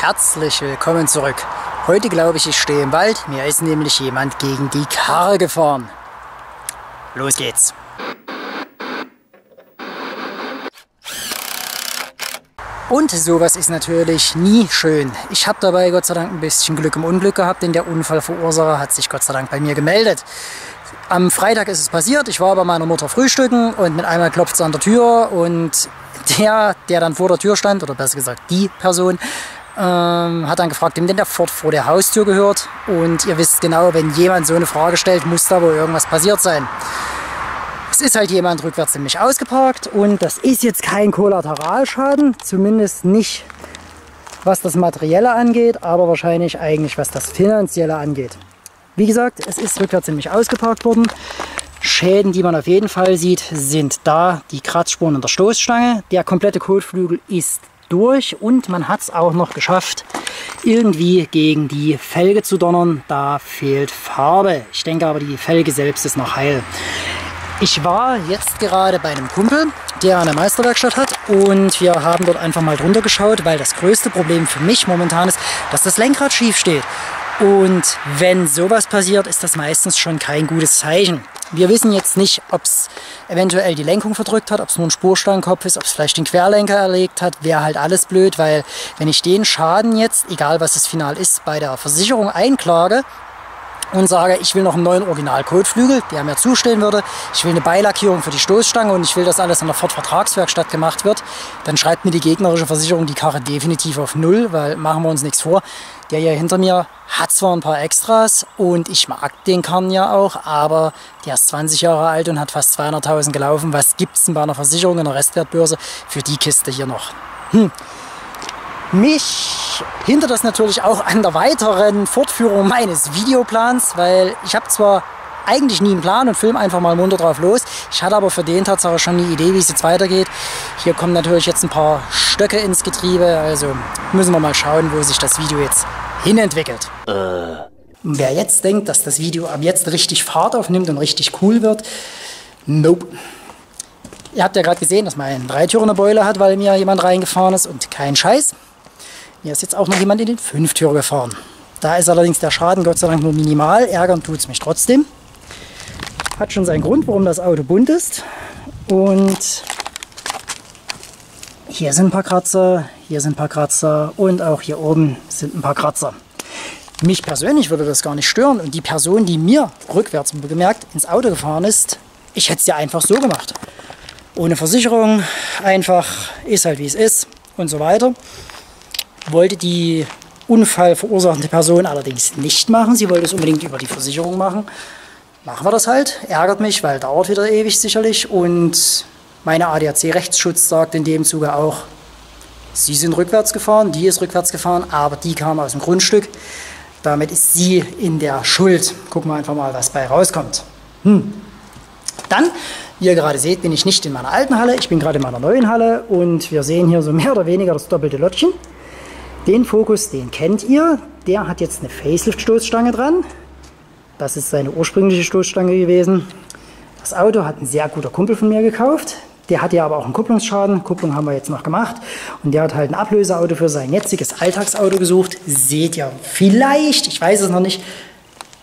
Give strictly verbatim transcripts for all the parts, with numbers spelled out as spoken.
Herzlich willkommen zurück. Heute glaube ich, ich stehe im Wald. Mir ist nämlich jemand gegen die Karre gefahren. Los geht's. Und sowas ist natürlich nie schön. Ich habe dabei Gott sei Dank ein bisschen Glück im Unglück gehabt, denn der Unfallverursacher hat sich Gott sei Dank bei mir gemeldet. Am Freitag ist es passiert, ich war bei meiner Mutter frühstücken und mit einmal klopft es an der Tür und der, der dann vor der Tür stand, oder besser gesagt die Person, ähm, hat dann gefragt, dem denn der Ford vor der Haustür gehört. Und ihr wisst genau, wenn jemand so eine Frage stellt, muss da wohl irgendwas passiert sein. Es ist halt jemand rückwärts in mich ausgeparkt und das ist jetzt kein Kollateralschaden, zumindest nicht was das Materielle angeht, aber wahrscheinlich eigentlich was das Finanzielle angeht. Wie gesagt, es ist rückwärts in mich ausgeparkt worden. Schäden, die man auf jeden Fall sieht, sind da die Kratzspuren in der Stoßstange. Der komplette Kotflügel ist durch und man hat es auch noch geschafft, irgendwie gegen die Felge zu donnern. Da fehlt Farbe. Ich denke aber, die Felge selbst ist noch heil. Ich war jetzt gerade bei einem Kumpel, der eine Meisterwerkstatt hat und wir haben dort einfach mal drunter geschaut, weil das größte Problem für mich momentan ist, dass das Lenkrad schief steht. Und wenn sowas passiert, ist das meistens schon kein gutes Zeichen. Wir wissen jetzt nicht, ob es eventuell die Lenkung verdrückt hat, ob es nur ein Spurstangenkopf ist, ob es vielleicht den Querlenker erlegt hat, wäre halt alles blöd, weil wenn ich den Schaden jetzt, egal was das final ist, bei der Versicherung einklage und sage, ich will noch einen neuen Original-Kotflügel, der mir zustehen würde, ich will eine Beilackierung für die Stoßstange und ich will, dass alles an der Ford-Vertragswerkstatt gemacht wird, dann schreibt mir die gegnerische Versicherung die Karre definitiv auf Null, weil machen wir uns nichts vor. Der hier hinter mir hat zwar ein paar Extras und ich mag den Karren ja auch, aber der ist zwanzig Jahre alt und hat fast zweihunderttausend gelaufen. Was gibt's denn bei einer Versicherung in der Restwertbörse für die Kiste hier noch? Hm. Mich hindert das natürlich auch an der weiteren Fortführung meines Videoplans, weil ich habe zwar eigentlich nie einen Plan und filme einfach mal munter drauf los. Ich hatte aber für den Tatsache schon eine Idee, wie es jetzt weitergeht. Hier kommen natürlich jetzt ein paar Stöcke ins Getriebe, also müssen wir mal schauen, wo sich das Video jetzt hinentwickelt. Äh. Wer jetzt denkt, dass das Video ab jetzt richtig Fahrt aufnimmt und richtig cool wird, nope. Ihr habt ja gerade gesehen, dass mein Dreitürer eine Beule hat, weil mir jemand reingefahren ist und kein Scheiß. Mir ist jetzt auch noch jemand in den Fünftürer gefahren. Da ist allerdings der Schaden Gott sei Dank nur minimal, ärgern tut es mich trotzdem. Hat schon seinen Grund, warum das Auto bunt ist. Und hier sind ein paar Kratzer, hier sind ein paar Kratzer und auch hier oben sind ein paar Kratzer. Mich persönlich würde das gar nicht stören und die Person, die mir rückwärts bemerkt ins Auto gefahren ist, ich hätte es ja einfach so gemacht. Ohne Versicherung, einfach ist halt wie es ist und so weiter. Wollte die unfallverursachende Person allerdings nicht machen, sie wollte es unbedingt über die Versicherung machen. Machen wir das halt, ärgert mich, weil dauert wieder ewig sicherlich und meine A D A C-Rechtsschutz sagt in dem Zuge auch, sie sind rückwärts gefahren, die ist rückwärts gefahren, aber die kam aus dem Grundstück, damit ist sie in der Schuld. Gucken wir einfach mal, was bei rauskommt. Hm. Dann, wie ihr gerade seht, bin ich nicht in meiner alten Halle, ich bin gerade in meiner neuen Halle und wir sehen hier so mehr oder weniger das doppelte Lottchen. Den Focus, den kennt ihr, der hat jetzt eine Facelift-Stoßstange dran. Das ist seine ursprüngliche Stoßstange gewesen. Das Auto hat ein sehr guter Kumpel von mir gekauft. Der hat ja aber auch einen Kupplungsschaden. Kupplung haben wir jetzt noch gemacht. Und der hat halt ein Ablöseauto für sein jetziges Alltagsauto gesucht. Seht ihr vielleicht, ich weiß es noch nicht,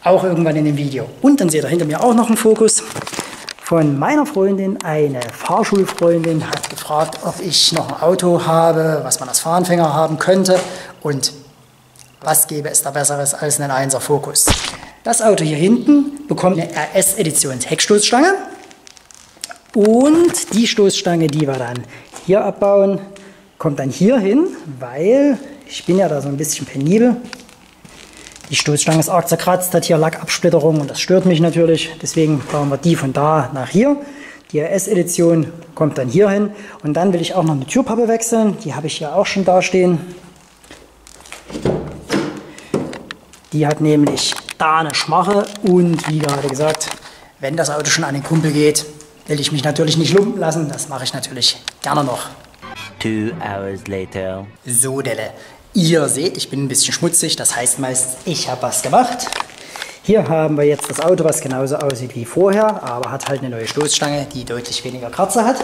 auch irgendwann in dem Video. Und dann seht ihr hinter mir auch noch einen Focus. Von meiner Freundin, eine Fahrschulfreundin, hat gefragt, ob ich noch ein Auto habe, was man als Fahranfänger haben könnte. Und was gäbe es da Besseres als einen Einser Focus? Das Auto hier hinten bekommt eine R S-Edition Heckstoßstange und die Stoßstange, die wir dann hier abbauen, kommt dann hier hin, weil ich bin ja da so ein bisschen penibel. Die Stoßstange ist arg zerkratzt, hat hier Lackabsplitterung und das stört mich natürlich. Deswegen bauen wir die von da nach hier. Die R S-Edition kommt dann hier hin und dann will ich auch noch eine Türpappe wechseln. Die habe ich ja auch schon da stehen. Die hat nämlich da eine Schmache und wie gerade gesagt, wenn das Auto schon an den Kumpel geht, will ich mich natürlich nicht lumpen lassen. Das mache ich natürlich gerne noch. Two hours later. So, Delle, ihr seht, ich bin ein bisschen schmutzig, das heißt meistens, ich habe was gemacht. Hier haben wir jetzt das Auto, was genauso aussieht wie vorher, aber hat halt eine neue Stoßstange, die deutlich weniger Kratzer hat.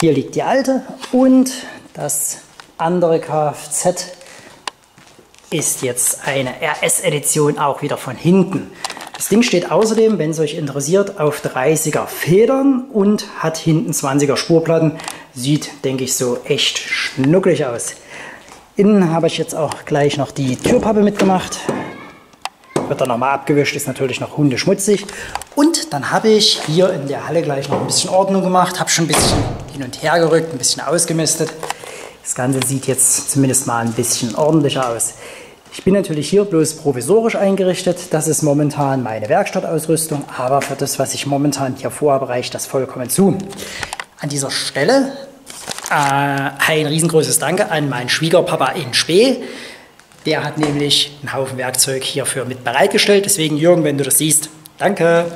Hier liegt die alte und das andere Kfz ist jetzt eine R S-Edition auch wieder von hinten. Das Ding steht außerdem, wenn es euch interessiert, auf dreißiger Federn und hat hinten zwanziger Spurplatten. Sieht, denke ich, so echt schnuckelig aus. Innen habe ich jetzt auch gleich noch die Türpappe mitgemacht. Wird dann nochmal abgewischt, ist natürlich noch hundeschmutzig. Und dann habe ich hier in der Halle gleich noch ein bisschen Ordnung gemacht, habe schon ein bisschen hin und her gerückt, ein bisschen ausgemistet. Das Ganze sieht jetzt zumindest mal ein bisschen ordentlicher aus. Ich bin natürlich hier bloß provisorisch eingerichtet. Das ist momentan meine Werkstattausrüstung, aber für das, was ich momentan hier vorhabe, reicht das vollkommen zu. An dieser Stelle äh, ein riesengroßes Danke an meinen Schwiegerpapa in Spee. Der hat nämlich einen Haufen Werkzeug hierfür mit bereitgestellt. Deswegen, Jürgen, wenn du das siehst, danke.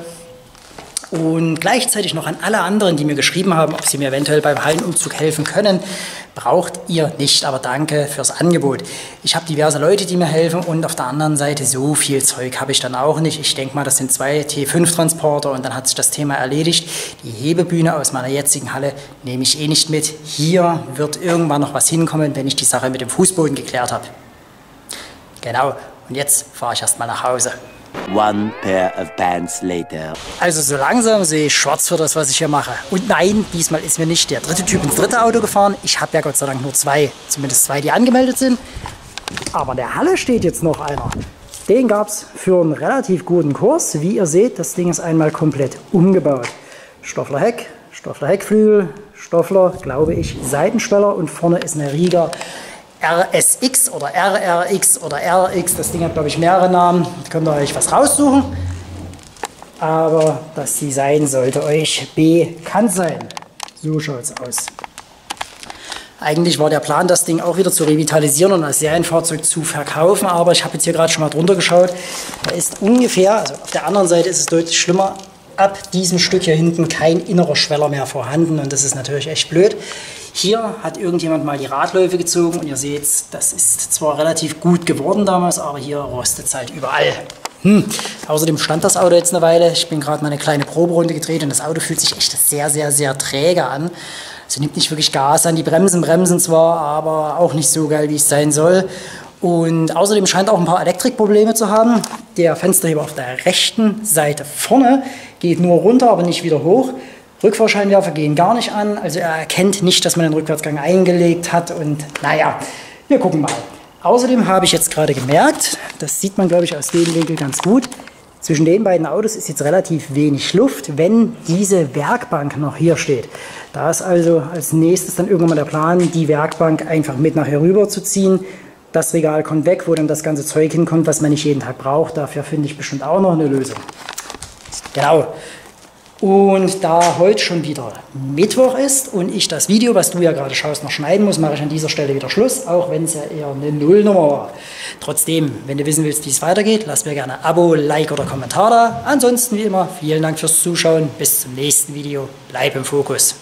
Und gleichzeitig noch an alle anderen, die mir geschrieben haben, ob sie mir eventuell beim Hallenumzug helfen können. Braucht ihr nicht, aber danke fürs Angebot. Ich habe diverse Leute, die mir helfen, und auf der anderen Seite so viel Zeug habe ich dann auch nicht. Ich denke mal, das sind zwei T fünf Transporter und dann hat sich das Thema erledigt. Die Hebebühne aus meiner jetzigen Halle nehme ich eh nicht mit. Hier wird irgendwann noch was hinkommen, wenn ich die Sache mit dem Fußboden geklärt habe. Genau, und jetzt fahre ich erstmal nach Hause. One pair of pants later. Also so langsam sehe ich schwarz für das, was ich hier mache. Und nein, diesmal ist mir nicht der dritte Typ ins dritte Auto gefahren. Ich habe ja Gott sei Dank nur zwei, zumindest zwei, die angemeldet sind. Aber in der Halle steht jetzt noch einer. Den gab es für einen relativ guten Kurs. Wie ihr seht, das Ding ist einmal komplett umgebaut. Stoffler Heck, Stoffler Heckflügel, Stoffler, glaube ich, Seitenschweller, und vorne ist eine Rieger R S X oder R R X oder R X, das Ding hat, glaube ich, mehrere Namen, da könnt ihr euch was raussuchen, aber das Design sollte euch bekannt sein. So schaut's aus. Eigentlich war der Plan, das Ding auch wieder zu revitalisieren und als Serienfahrzeug zu verkaufen, aber ich habe jetzt hier gerade schon mal drunter geschaut, da ist ungefähr, also auf der anderen Seite ist es deutlich schlimmer, ab diesem Stück hier hinten kein innerer Schweller mehr vorhanden, und das ist natürlich echt blöd. Hier hat irgendjemand mal die Radläufe gezogen und ihr seht, das ist zwar relativ gut geworden damals, aber hier rostet es halt überall. Hm. Außerdem stand das Auto jetzt eine Weile. Ich bin gerade mal eine kleine Proberunde gedreht und das Auto fühlt sich echt sehr, sehr, sehr träge an. Es nimmt nicht wirklich Gas an. Die Bremsen bremsen zwar, aber auch nicht so geil, wie es sein soll. Und außerdem scheint auch ein paar Elektrikprobleme zu haben. Der Fensterheber auf der rechten Seite vorne geht nur runter, aber nicht wieder hoch. Rückfahrscheinwerfer gehen gar nicht an, also er erkennt nicht, dass man den Rückwärtsgang eingelegt hat, und naja, wir gucken mal. Außerdem habe ich jetzt gerade gemerkt, das sieht man, glaube ich, aus dem Winkel ganz gut, zwischen den beiden Autos ist jetzt relativ wenig Luft, wenn diese Werkbank noch hier steht. Da ist also als nächstes dann irgendwann mal der Plan, die Werkbank einfach mit nachher rüber zu ziehen. Das Regal kommt weg, wo dann das ganze Zeug hinkommt, was man nicht jeden Tag braucht. Dafür finde ich bestimmt auch noch eine Lösung. Genau. Und da heute schon wieder Mittwoch ist und ich das Video, was du ja gerade schaust, noch schneiden muss, mache ich an dieser Stelle wieder Schluss, auch wenn es ja eher eine Nullnummer war. Trotzdem, wenn du wissen willst, wie es weitergeht, lass mir gerne ein Abo, Like oder Kommentar da. Ansonsten wie immer, vielen Dank fürs Zuschauen. Bis zum nächsten Video. Bleib im Fokus.